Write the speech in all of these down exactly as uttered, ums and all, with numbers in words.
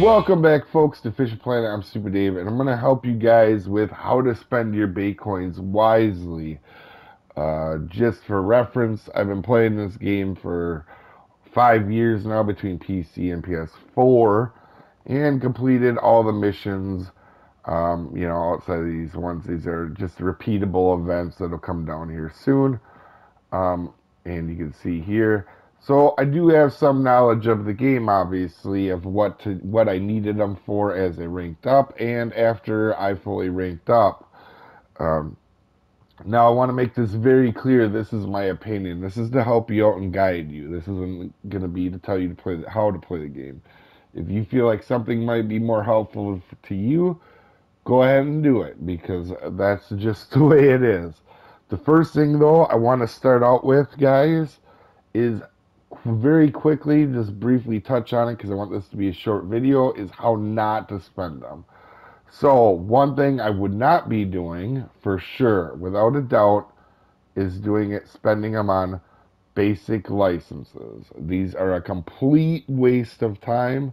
Welcome back, folks, to Fishing Planet. I'm Super Dave, and I'm going to help you guys with how to spend your BaitCoins wisely. Uh, just for reference, I've been playing this game for five years now between P C and P S four, and completed all the missions, um, you know, outside of these ones. These are just repeatable events that will come down here soon, um, and you can see here. So I do have some knowledge of the game, obviously, of what to, what I needed them for as I ranked up and after I fully ranked up. Um, now I want to make this very clear. This is my opinion. This is to help you out and guide you. This isn't going to be to tell you to play the, how to play the game. If you feel like something might be more helpful to you, go ahead and do it, because that's just the way it is. The first thing, though, I want to start out with, guys, is very quickly, just briefly touch on it because I want this to be a short video, is how not to spend them. So one thing I would not be doing, for sure, without a doubt, is doing it, spending them on basic licenses. These are a complete waste of time,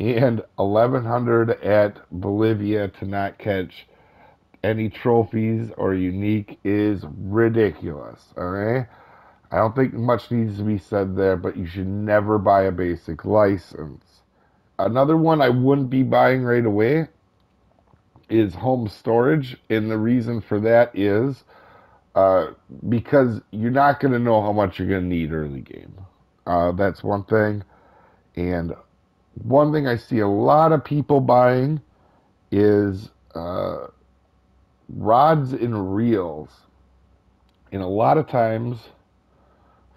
and eleven hundred at Bolivia to not catch any trophies or unique is ridiculous, alright? I don't think much needs to be said there, but you should never buy a basic license. Another one I wouldn't be buying right away is home storage, and the reason for that is uh, because you're not going to know how much you're going to need early game. Uh, that's one thing. And one thing I see a lot of people buying is uh, rods and reels. And a lot of times,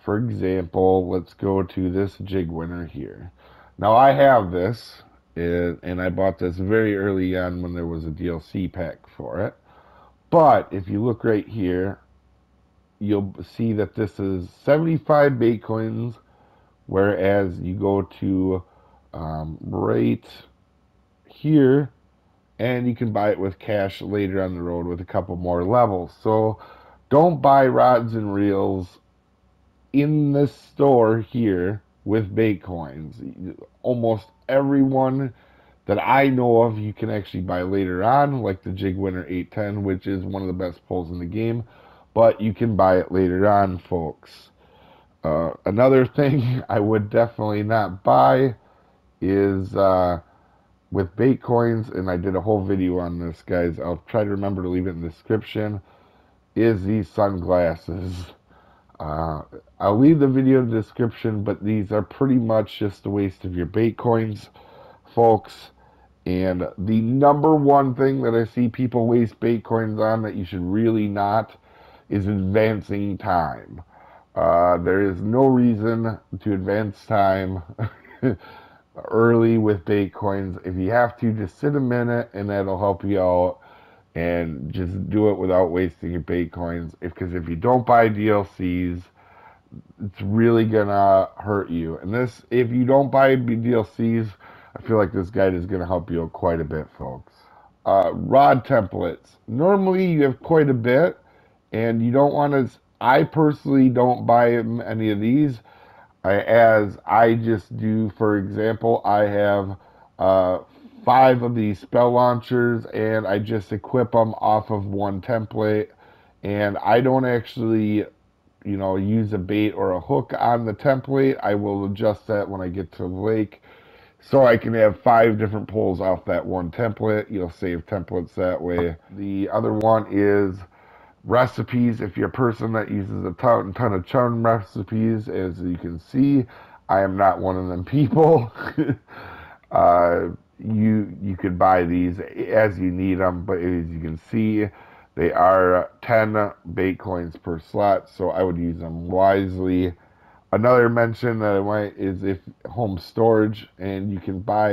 for example, let's go to this jig winner here. Now I have this, and I bought this very early on when there was a D L C pack for it. But if you look right here, you'll see that this is seventy-five BaitCoins, whereas you go to um, right here, and you can buy it with cash later on the road with a couple more levels. So don't buy rods and reels in this store here with BaitCoins. Almost everyone that I know of you can actually buy later on, like the jig winner eight ten, which is one of the best poles in the game, but you can buy it later on, folks. Uh, another thing I would definitely not buy is uh, with BaitCoins, and I did a whole video on this, guys. I'll try to remember to leave it in the description, is these sunglasses. Uh, I'll leave the video in the description, but these are pretty much just a waste of your BaitCoins, folks. And the number one thing that I see people waste BaitCoins on that you should really not is advancing time. Uh, there is no reason to advance time early with BaitCoins. If you have to, just sit a minute and that'll help you out. And just do it without wasting your BaitCoins, because if, if you don't buy D L Cs, it's really gonna hurt you. And this, if you don't buy D L Cs, I feel like this guide is gonna help you out quite a bit, folks. Uh, rod templates. Normally, you have quite a bit, and you don't want to. I personally don't buy any of these, I, as I just do. For example, I have Uh, five of these spell launchers, and I just equip them off of one template, and I don't actually, you know, use a bait or a hook on the template. I will adjust that when I get to the lake, so I can have five different pulls off that one template. You'll save templates that way. The other one is recipes. If you're a person that uses a ton, ton of chum recipes, as you can see, I am not one of them people. uh... You you could buy these as you need them, but as you can see, they are ten BaitCoins per slot, so I would use them wisely. Another mention that I might is if home storage, and you can buy,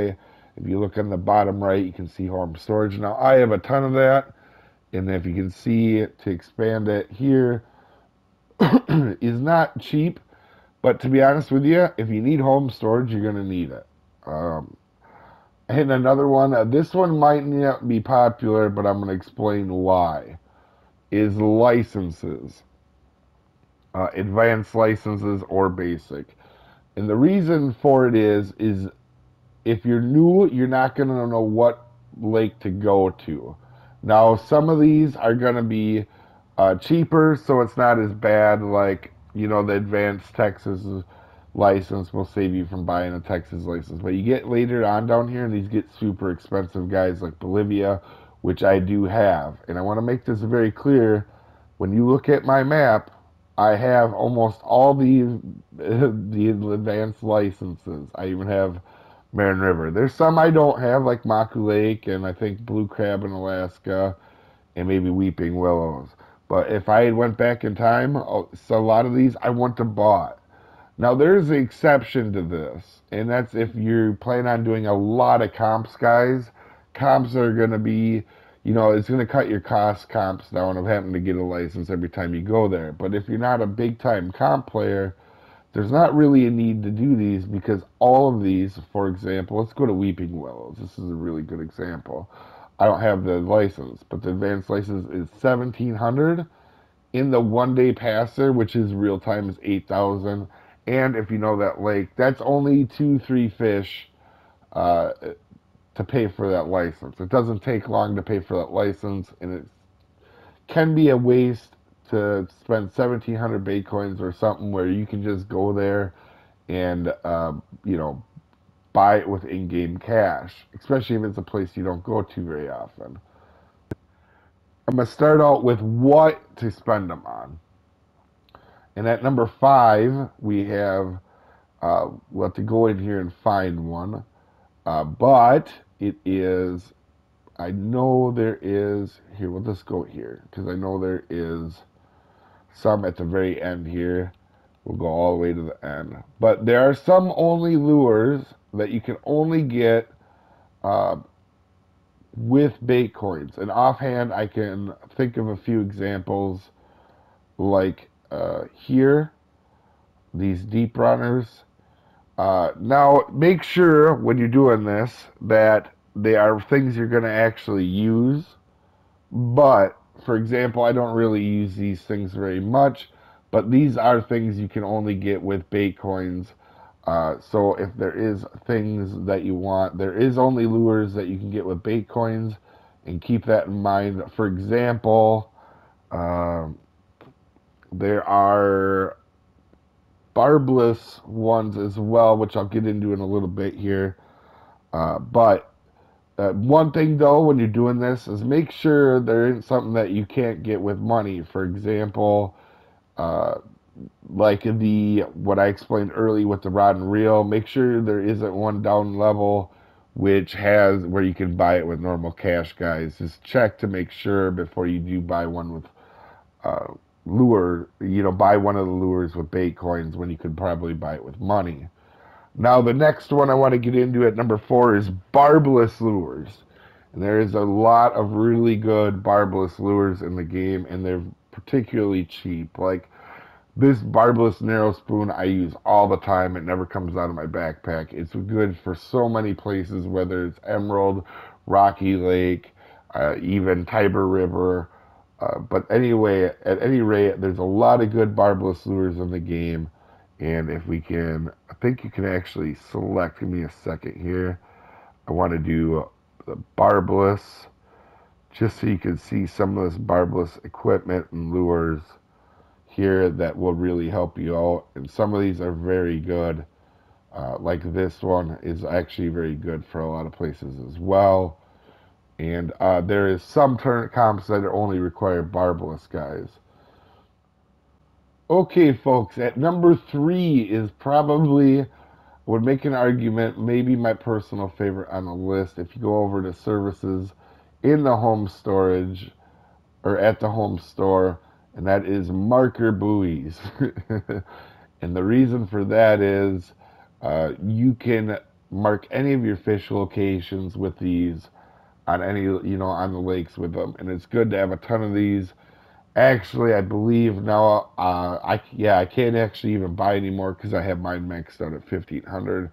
if you look on the bottom right, you can see home storage. Now, I have a ton of that, and if you can see, to expand it here is not cheap, but to be honest with you, if you need home storage, you're going to need it. Um... And another one, uh, this one might not be popular, but I'm going to explain why. is licenses, uh, advanced licenses or basic. And the reason for it is, is if you're new, you're not going to know what lake to go to. Now, some of these are going to be uh, cheaper, so it's not as bad. Like, you know, the advanced Texas license will save you from buying a Texas license. But you get later on down here, and these get super expensive guys like Bolivia, which I do have. And I want to make this very clear. When you look at my map, I have almost all these the advanced licenses. I even have Marin River. There's some I don't have, like Maku Lake, and I think Blue Crab in Alaska, and maybe Weeping Willows. But if I had went back in time, so a lot of these I wouldn't have bought. Now, there's an exception to this, and that's if you plan on doing a lot of comps, guys. Comps are going to be, you know, it's going to cut your cost comps down of having to get a license every time you go there. But if you're not a big-time comp player, there's not really a need to do these, because all of these, for example, let's go to Weeping Willows. This is a really good example. I don't have the license, but the advanced license is seventeen hundred dollars. In the one-day passer, which is real-time, is eight thousand dollars. And if you know that lake, that's only two, three fish uh, to pay for that license. It doesn't take long to pay for that license, and it can be a waste to spend seventeen hundred BaitCoins or something where you can just go there and, uh, you know, buy it with in-game cash, especially if it's a place you don't go to very often. I'm going to start out with what to spend them on. And at number five, we have, uh, we'll have to go in here and find one. Uh, but it is, I know there is, here, we'll just go here, because I know there is some at the very end here. We'll go all the way to the end. But there are some only lures that you can only get uh, with BaitCoins. And offhand, I can think of a few examples, like uh, here, these deep runners. Uh, now, make sure when you're doing this that they are things you're going to actually use. But, for example, I don't really use these things very much. But these are things you can only get with BaitCoins. Uh, so if there is things that you want, there is only lures that you can get with BaitCoins, and keep that in mind. For example, um, there are barbless ones as well, which I'll get into in a little bit here. Uh, but uh, one thing, though, when you're doing this is make sure there isn't something that you can't get with money. For example, Uh, like the what I explained early with the rod and reel, make sure there isn't one down level which has where you can buy it with normal cash, guys. Just check to make sure before you do buy one with uh, lure, you know, buy one of the lures with BaitCoins when you could probably buy it with money. Now, the next one I want to get into at number four is barbless lures. And there is a lot of really good barbless lures in the game, and they're particularly cheap. Like this barbless narrow spoon I use all the time. It never comes out of my backpack. It's good for so many places, whether it's Emerald, Rocky Lake, uh, even Tiber River. Uh, but anyway, at any rate, there's a lot of good barbless lures in the game. And if we can, I think you can actually select, give me a second here. I want to do the barbless, just so you can see some of this barbless equipment and lures here that will really help you out. And some of these are very good. Uh, like this one is actually very good for a lot of places as well. And uh, there is some turn comps that only require barbless, guys. Okay, folks, at number three is probably, would make an argument, maybe my personal favorite on the list. If you go over to services, in the home storage or at the home store, and that is marker buoys. And the reason for that is uh, you can mark any of your fish locations with these on any, you know, on the lakes with them, and it's good to have a ton of these. Actually, I believe now uh, I yeah I can't actually even buy anymore because I have mine maxed out at fifteen hundred.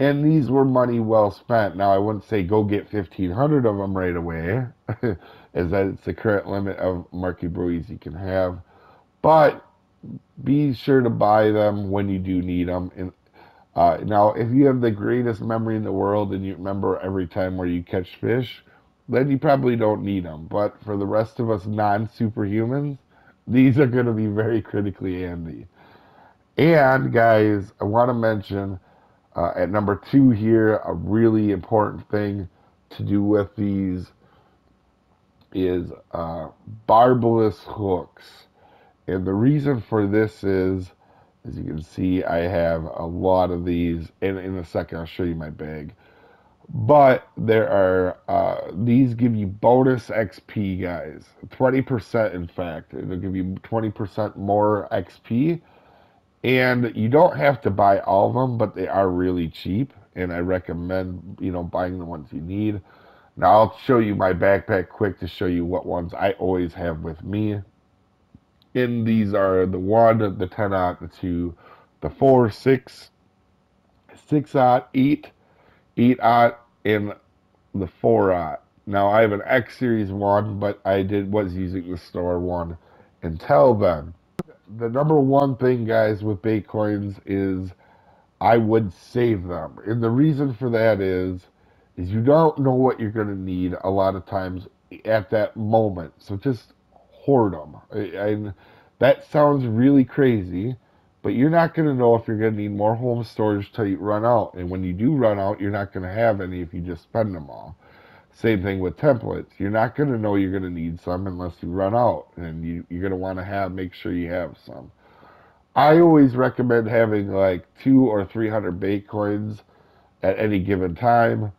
And these were money well spent. Now, I wouldn't say go get fifteen hundred of them right away, as that it's the current limit of market buoys you can have. But be sure to buy them when you do need them. And uh, now, if you have the greatest memory in the world and you remember every time where you catch fish, then you probably don't need them. But for the rest of us non-superhumans, these are going to be very critically handy. And, guys, I want to mention... Uh, at number two here, a really important thing to do with these is uh, barbless hooks. And the reason for this is, as you can see, I have a lot of these. And in a second, I'll show you my bag. But there are, uh, these give you bonus X P, guys. twenty percent, in fact. It'll give you twenty percent more X P. And you don't have to buy all of them, but they are really cheap, and I recommend, you know, buying the ones you need. Now, I'll show you my backpack quick to show you what ones I always have with me. And these are the one, the ten aught, the two, the four, six, six aught, eight, eight aught, and the four aught. Now, I have an X Series one, but I did was using the store one until then. The number one thing, guys, with BaitCoins is I would save them. And the reason for that is, is you don't know what you're going to need a lot of times at that moment. So just hoard them. And that sounds really crazy, but you're not going to know if you're going to need more home storage till you run out. And when you do run out, you're not going to have any if you just spend them all. Same thing with templates. You're not going to know you're going to need some unless you run out, and you, you're going to want to have make sure you have some. I always recommend having like two or three hundred BaitCoins at any given time,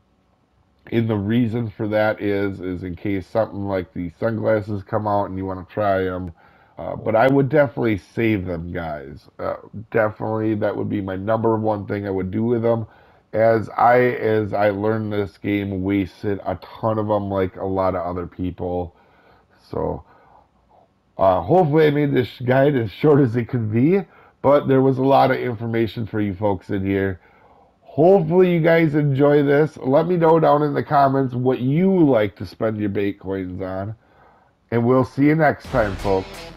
and the reason for that is is in case something like the sunglasses come out and you want to try them. Uh, but I would definitely save them, guys. Uh, definitely, that would be my number one thing I would do with them. As I as I learned this game, wasted a ton of them like a lot of other people. So uh, hopefully I made this guide as short as it could be, but there was a lot of information for you folks in here. Hopefully you guys enjoy this. Let me know down in the comments what you like to spend your BaitCoins on, and we'll see you next time, folks.